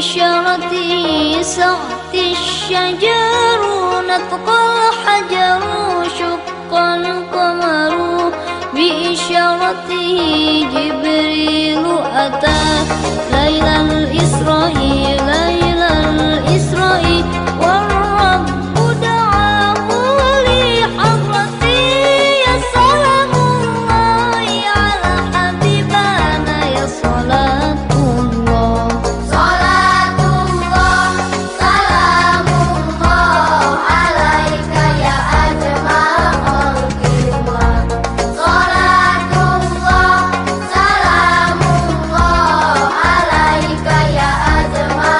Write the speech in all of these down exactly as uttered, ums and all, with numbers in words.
بشرة سقط الشجر نطق الحجر شق القمر بإشارته جبريل أتى ليل الإسراء ليل الإسراء والرب دعاه لحضرتي يا سلام الله على حبيبنا يا صلاة الله صلاة الله سلام الله عليك يا أجمع الكرام صلاة الله سلام الله عليك يا أجمع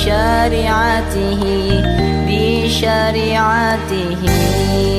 بشريعته بشريعته